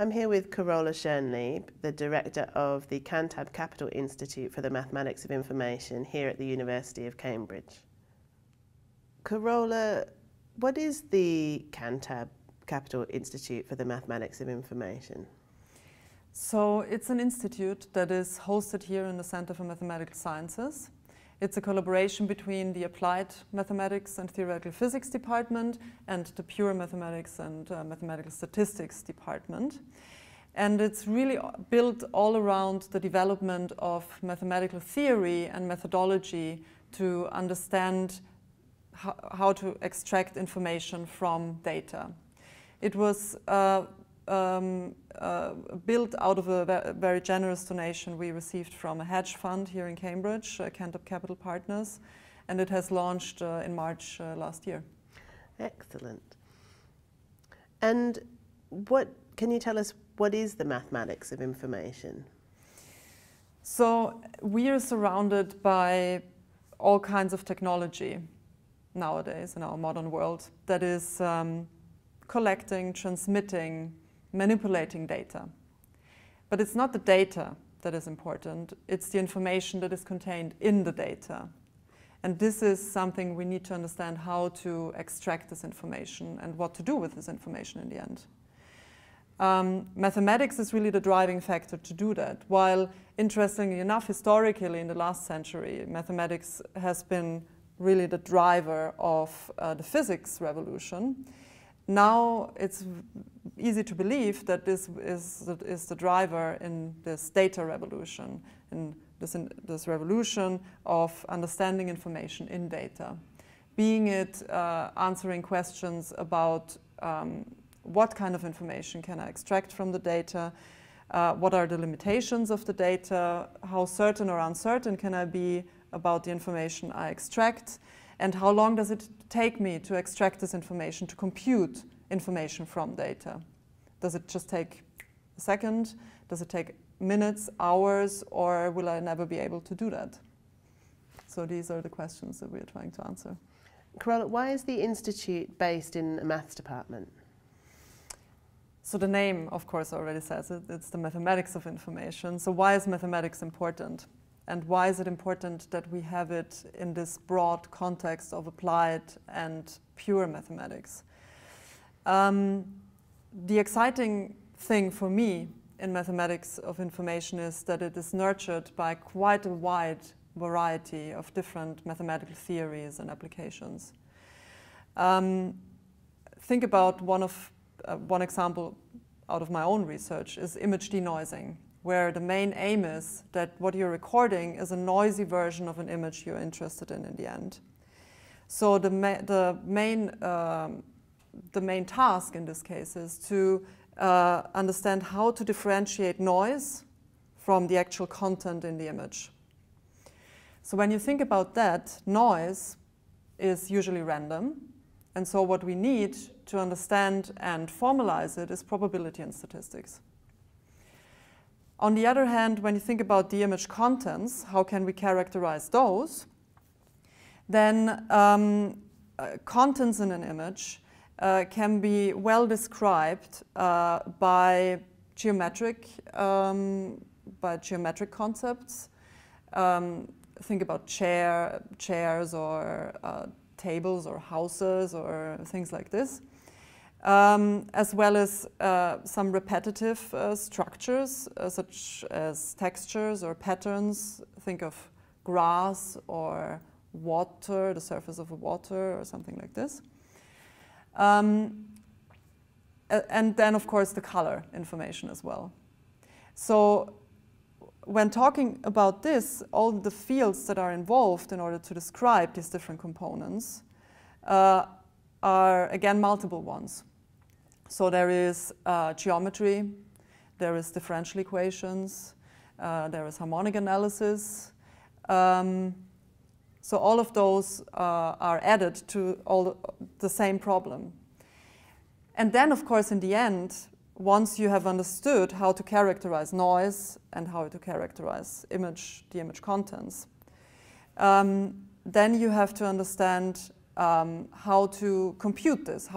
I'm here with Carola Schönlieb, the director of the Cantab Capital Institute for the Mathematics of Information here at the University of Cambridge. Carola, what is the Cantab Capital Institute for the Mathematics of Information? So it's an institute that is hosted here in the Centre for Mathematical Sciences. It's a collaboration between the Applied Mathematics and Theoretical Physics Department and the Pure Mathematics and Mathematical Statistics Department. And it's really built all around the development of mathematical theory and methodology to understand how to extract information from data. It was built out of a very generous donation we received from a hedge fund here in Cambridge, Cantab Capital Partners, and it has launched in March last year. Excellent. And what can you tell us, what is the mathematics of information? So we are surrounded by all kinds of technology nowadays in our modern world that is collecting, transmitting, manipulating data. But it's not the data that is important, it's the information that is contained in the data. And this is something we need to understand, how to extract this information and what to do with this information in the end. Mathematics is really the driving factor to do that. While, interestingly enough, historically in the last century, mathematics has been really the driver of the physics revolution. Now it's easy to believe that this is the driver in this data revolution, in this revolution of understanding information in data. Being it answering questions about what kind of information can I extract from the data, what are the limitations of the data, how certain or uncertain can I be about the information I extract, and how long does it take me to extract this information, to compute information from data? Does it just take a second? Does it take minutes, hours, or will I never be able to do that? So these are the questions that we are trying to answer. Carola, why is the institute based in a maths department? So the name, of course, already says it. It's the mathematics of information. So why is mathematics important? And why is it important that we have it in this broad context of applied and pure mathematics? The exciting thing for me in mathematics of information is that it is nurtured by quite a wide variety of different mathematical theories and applications. Think about one example out of my own research is image denoising, where the main aim is that what you're recording is a noisy version of an image you're interested in the end. So the main task in this case is to understand how to differentiate noise from the actual content in the image. So when you think about that, noise is usually random, and so what we need to understand and formalize it is probability and statistics. On the other hand, when you think about the image contents, how can we characterize those? Then contents in an image can be well described by geometric concepts. Think about chairs or tables or houses or things like this. As well as some repetitive structures, such as textures or patterns. Think of grass or water, the surface of water or something like this. And then, of course, the color information as well. So when talking about this, all the fields that are involved in order to describe these different components are, again, multiple ones. So there is geometry, there is differential equations, there is harmonic analysis. So all of those are added to all the same problem. And then, of course, in the end, once you have understood how to characterize noise and how to characterize the image contents, then you have to understand how to compute this,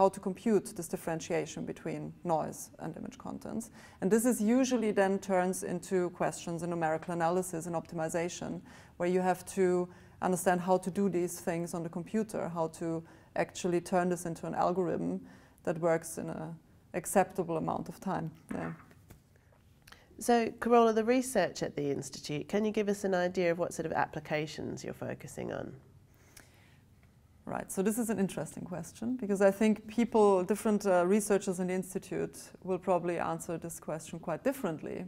differentiation between noise and image contents. And this is usually then turns into questions in numerical analysis and optimization, where you have to understand how to do these things on the computer, how to actually turn this into an algorithm that works in an acceptable amount of time. Yeah. So, Carola, the research at the Institute, can you give us an idea of what sort of applications you're focusing on? Right, so this is an interesting question, because I think people, different researchers in the Institute will probably answer this question quite differently.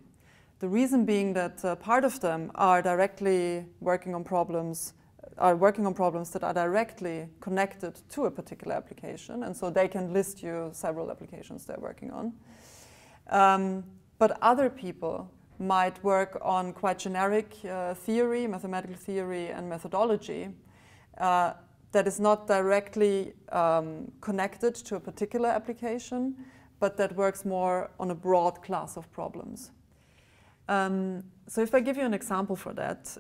The reason being that part of them are directly working on problems, that are directly connected to a particular application, and so they can list you several applications they're working on. But other people might work on quite generic theory, mathematical theory and methodology, that is not directly connected to a particular application, but that works more on a broad class of problems. So if I give you an example for that,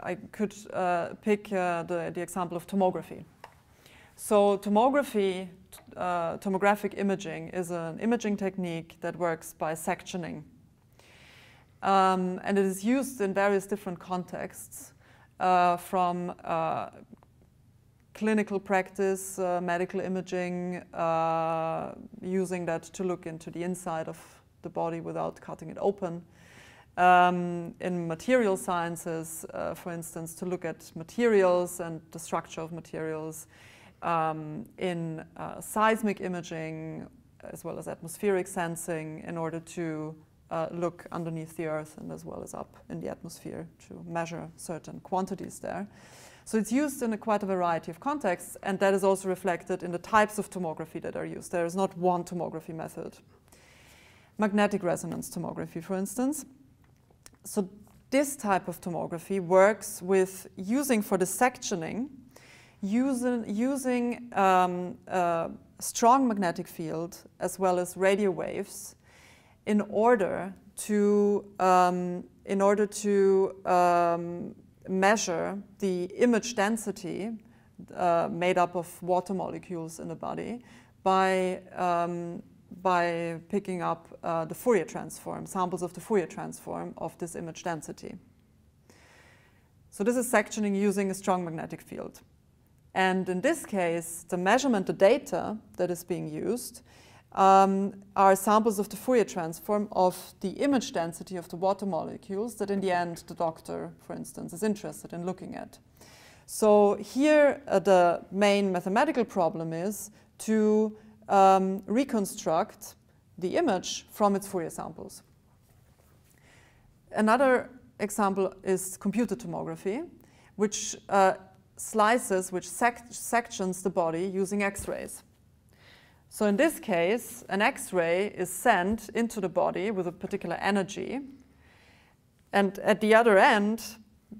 I could pick the example of tomography. So tomography, tomographic imaging is an imaging technique that works by sectioning. And it is used in various different contexts. From clinical practice, medical imaging, using that to look into the inside of the body without cutting it open. In material sciences, for instance, to look at materials and the structure of materials. In seismic imaging, as well as atmospheric sensing, in order to look underneath the earth and as well as up in the atmosphere to measure certain quantities there. So it's used in quite a variety of contexts, and that is also reflected in the types of tomography that are used. There is not one tomography method. Magnetic resonance tomography, for instance. So this type of tomography works with using for the sectioning, using strong magnetic field as well as radio waves in order to measure the image density made up of water molecules in the body by picking up the Fourier transform, samples of the Fourier transform of this image density. So this is sectioning using a strong magnetic field, and in this case, the measurement, the data that is being used, are samples of the Fourier transform of the image density of the water molecules that in the end the doctor, for instance, is interested in looking at. So here the main mathematical problem is to reconstruct the image from its Fourier samples. Another example is computer tomography, which sections the body using X-rays. So in this case, an X-ray is sent into the body with a particular energy, and at the other end,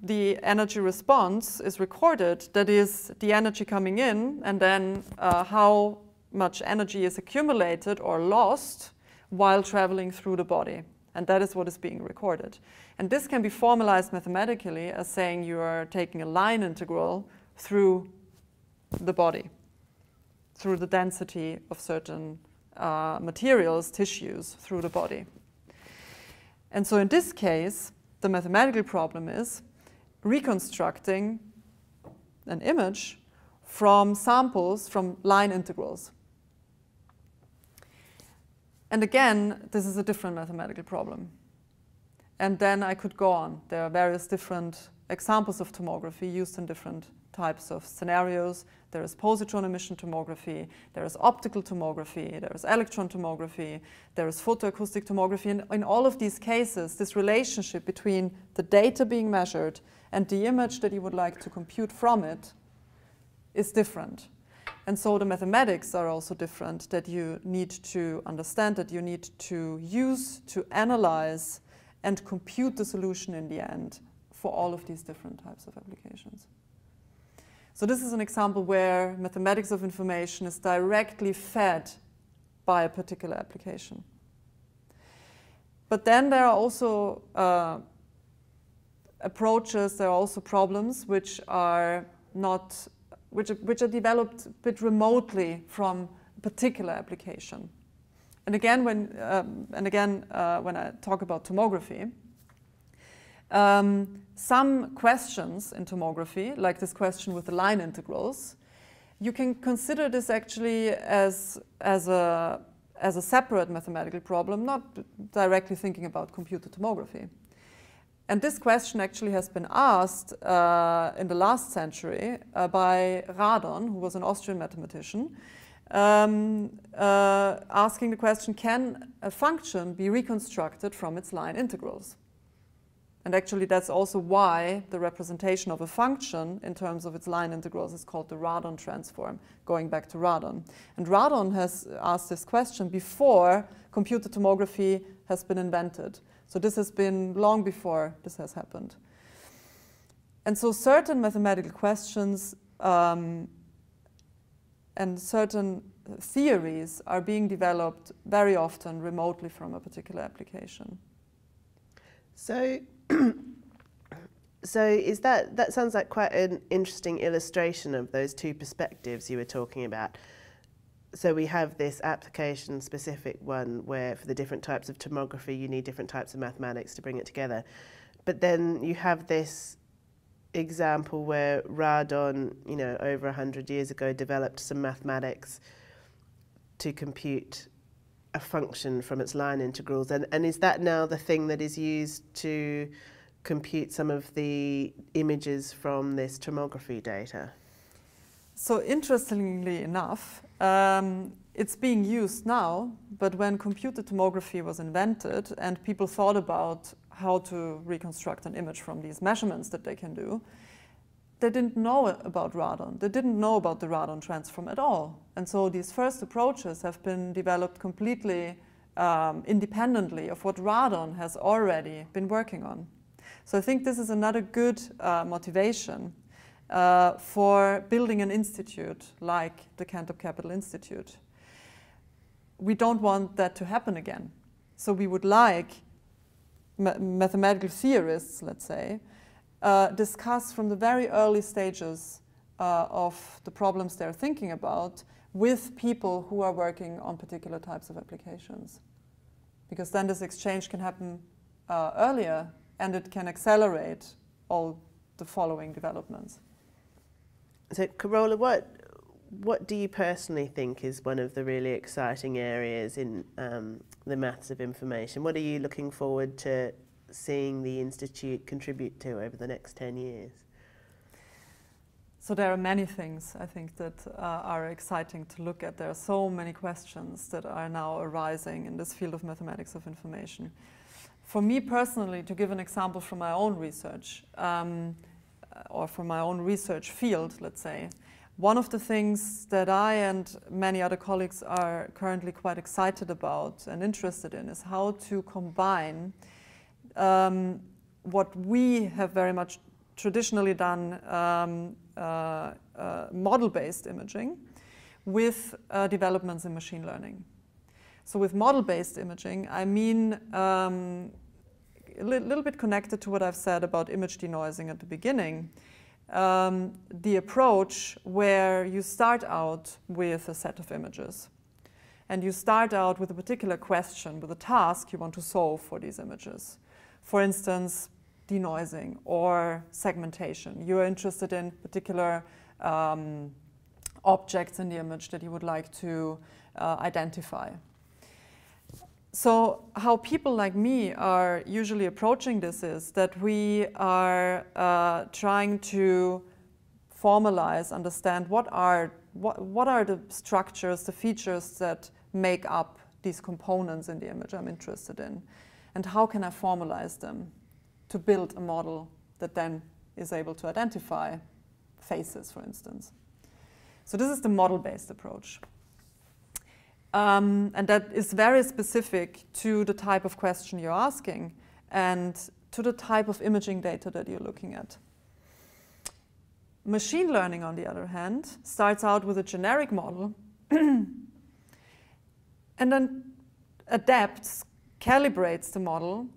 the energy response is recorded, that is the energy coming in, and then how much energy is accumulated or lost while traveling through the body. And that is what is being recorded. And this can be formalized mathematically as saying you are taking a line integral through the body, through the density of certain materials, tissues, through the body. And so in this case, the mathematical problem is reconstructing an image from samples, from line integrals. And again, this is a different mathematical problem. And then I could go on. There are various different examples of tomography used in different types of scenarios. There is positron emission tomography, there is optical tomography, there is electron tomography, there is photoacoustic tomography. And in all of these cases, this relationship between the data being measured and the image that you would like to compute from it is different. And so the mathematics are also different, that you need to understand, that you need to use, to analyze, and compute the solution in the end for all of these different types of applications. So this is an example where mathematics of information is directly fed by a particular application. But then there are also approaches, there are also problems which are not, which are developed a bit remotely from a particular application. And again, when I talk about tomography, some questions in tomography, like this question with the line integrals, you can consider this actually as a separate mathematical problem, not directly thinking about computed tomography. And this question actually has been asked in the last century by Radon, who was an Austrian mathematician, asking the question, can a function be reconstructed from its line integrals? And actually that's also why the representation of a function in terms of its line integrals is called the Radon transform, going back to Radon. And Radon has asked this question before computed tomography has been invented. So this has been long before this has happened. And so certain mathematical questions and certain theories are being developed very often remotely from a particular application. So is that sounds like quite an interesting illustration of those two perspectives you were talking about. So we have this application-specific one where for the different types of tomography you need different types of mathematics to bring it together. But then you have this example where Radon, you know, over 100 years ago developed some mathematics to compute a function from its line integrals, and is that now the thing that is used to compute some of the images from this tomography data? So interestingly enough, it's being used now, but when computed tomography was invented and people thought about how to reconstruct an image from these measurements that they can do, they didn't know about Radon. They didn't know about the Radon transform at all. And so these first approaches have been developed completely independently of what Radon has already been working on. So I think this is another good motivation for building an institute like the Cantab Capital Institute. We don't want that to happen again. So we would like mathematical theorists, let's say, discuss from the very early stages of the problems they're thinking about with people who are working on particular types of applications. Because then this exchange can happen earlier and it can accelerate all the following developments. So Carola, what do you personally think is one of the really exciting areas in the maths of information? What are you looking forward to seeing the Institute contribute to over the next 10 years? So there are many things, I think, that are exciting to look at. There are so many questions that are now arising in this field of mathematics of information. For me personally, to give an example from my own research, or from my own research field, let's say, one of the things that I and many other colleagues are currently quite excited about and interested in is how to combine what we have very much traditionally done, model-based imaging, with developments in machine learning. So with model-based imaging, I mean a little bit connected to what I've said about image denoising at the beginning, the approach where you start out with a set of images. And you start out with a particular question, with a task you want to solve for these images. For instance, denoising or segmentation. You're interested in particular objects in the image that you would like to identify. So how people like me are usually approaching this is that we are trying to formalize, understand what are the structures, the features that make up these components in the image I'm interested in. And how can I formalize them to build a model that then is able to identify faces, for instance? So this is the model-based approach. And that is very specific to the type of question you're asking and to the type of imaging data that you're looking at. Machine learning, on the other hand, starts out with a generic model and then adapts, calibrates the model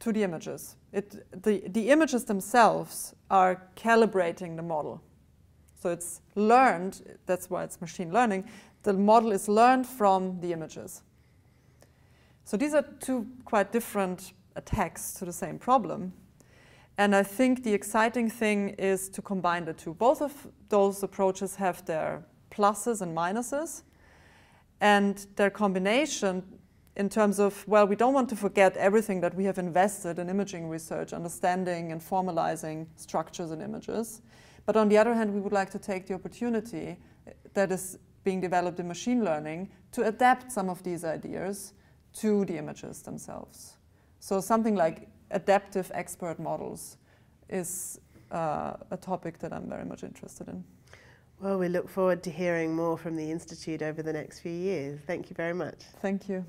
to the images. The images themselves are calibrating the model. So it's learned, that's why it's machine learning, the model is learned from the images. So these are two quite different attacks to the same problem. And I think the exciting thing is to combine the two. Both of those approaches have their pluses and minuses. And their combination in terms of, well, we don't want to forget everything that we have invested in imaging research, understanding and formalizing structures in images. But on the other hand, we would like to take the opportunity that is being developed in machine learning to adapt some of these ideas to the images themselves. So something like adaptive expert models is a topic that I'm very much interested in. Well, we look forward to hearing more from the Institute over the next few years. Thank you very much. Thank you.